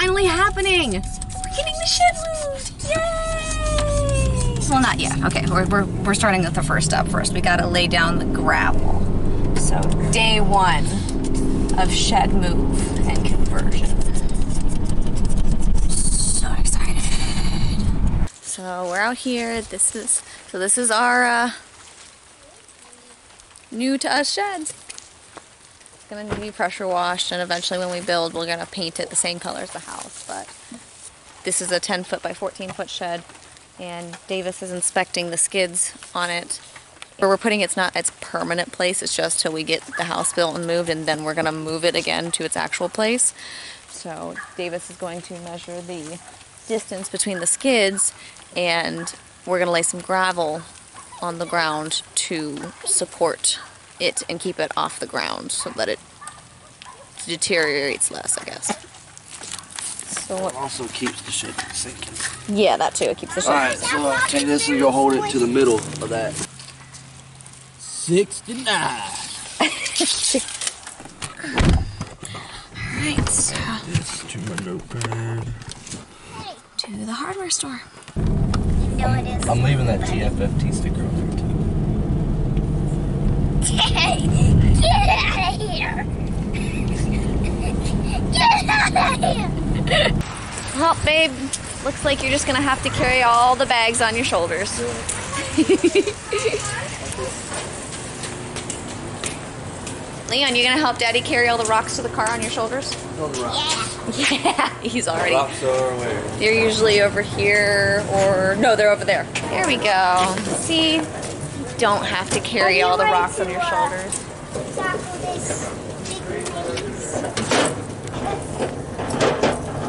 finally happening. We're getting the shed moved. Yay! Well, not yet. Okay, we're starting with the first step first. We gotta lay down the gravel. So day one of shed move and conversion. So excited. So we're out here. This is our new to us shed. Going to be pressure washed, and eventually when we build we're going to paint it the same color as the house, but this is a 10-foot by 14-foot shed, and Davis is inspecting the skids on it. Where we're putting it's not its permanent place, it's just till we get the house built and moved, and then we're going to move it again to its actual place. So Davis is going to measure the distance between the skids, and we're going to lay some gravel on the ground to support it and keep it off the ground so that it deteriorates less, I guess. So it also keeps the shit sinking. Yeah, that too. It keeps the shit sinking. All right, so take this and you'll hold it to the middle of that. 69. All right, so to the hardware store. You know it is. I'm leaving that GFFT sticker on there too. Get out of here! Get out of here! Well, babe, looks like you're just gonna have to carry all the bags on your shoulders. Leon, you gonna help Daddy carry all the rocks to the car on your shoulders? All the rocks. Yeah. Yeah, he's already. The rocks are where? They're usually over here, or no, they're over there. There we go. See? Don't have to carry all the rocks on your shoulders.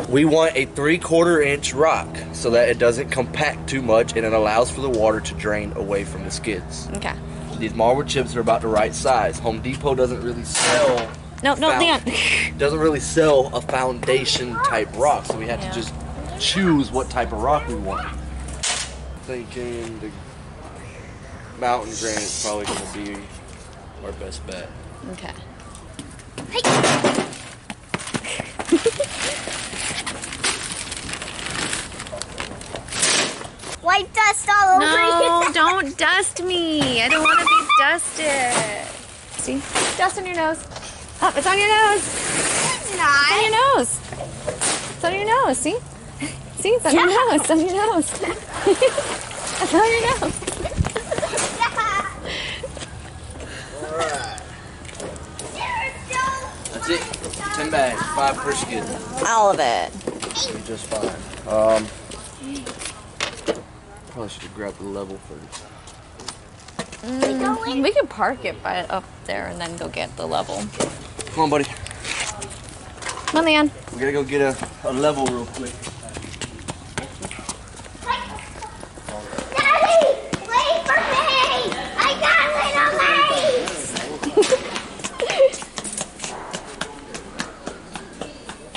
We want a 3/4 inch rock so that it doesn't compact too much and it allows for the water to drain away from the skids. Okay. These marble chips are about the right size. Home Depot doesn't really sell. No, Leon. Doesn't really sell a foundation type rock, so we had to just choose what type of rock we want. Thinking the mountain granite is probably going to be our best bet. Okay. White dust all over you. No, don't dust me. I don't want to be dusted. See? Dust on your nose. Oh, it's on your nose. It's not. It's on your nose. It's on your nose. See? See? It's on your nose. It's on your nose. It's on your nose. That's it. 10 bags, 5 per skid. All of it. You're just fine. Probably should have grabbed the level first. We could park it by up there and then go get the level. Come on, buddy. Come on, Leon. We gotta go get a level real quick.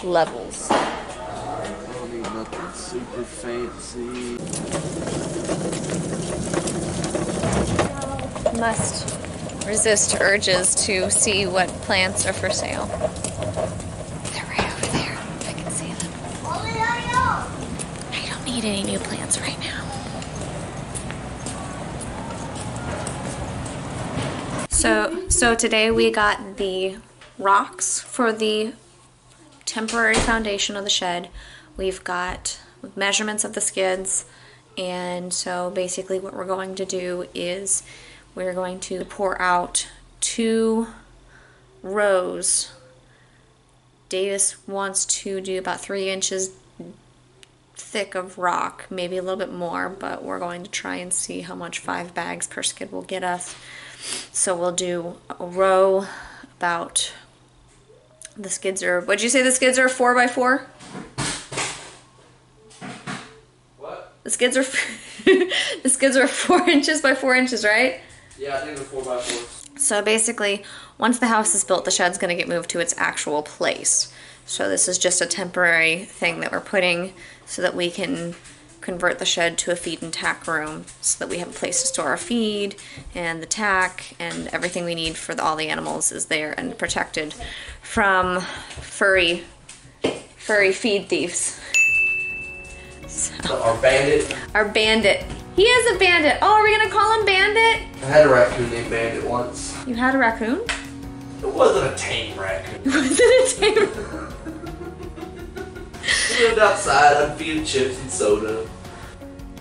Levels. I don't need nothing super fancy. Must resist urges to see what plants are for sale. They're right over there. I can see them. I don't need any new plants right now. So today we got the rocks for the temporary foundation of the shed. We've got measurements of the skids, and so basically what we're going to do is we're going to pour out 2 rows. Davis wants to do about 3 inches thick of rock, maybe a little bit more, but we're going to try and see how much 5 bags per skid will get us. So we'll do a row about... The skids are, what'd you say the skids are, 4 by 4? What? The skids are, the skids are 4 inches by 4 inches, right? Yeah, I think they're 4 by 4. So basically, once the house is built, the shed's gonna get moved to its actual place. So this is just a temporary thing that we're putting so that we can convert the shed to a feed and tack room so that we have a place to store our feed and the tack, and everything we need for all the animals is there and protected from furry furry feed thieves. So our bandit. Our bandit. He is a bandit. Oh, are we gonna call him Bandit? I had a raccoon named Bandit once. You had a raccoon? It wasn't a tame raccoon. It wasn't a tame raccoon. He lived outside. I'm feeding chips and soda.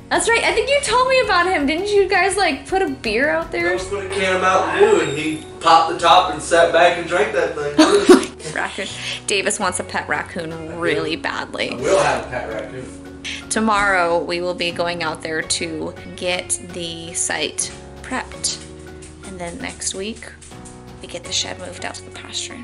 That's right. I think you told me about him. Didn't you guys like put a beer out there? I put a can of Mountain Dew and he popped the top and sat back and drank that thing. Raccoon. Davis wants a pet raccoon really badly. I will have a pet raccoon. Tomorrow we will be going out there to get the site prepped, and then next week we get the shed moved out to the pasture.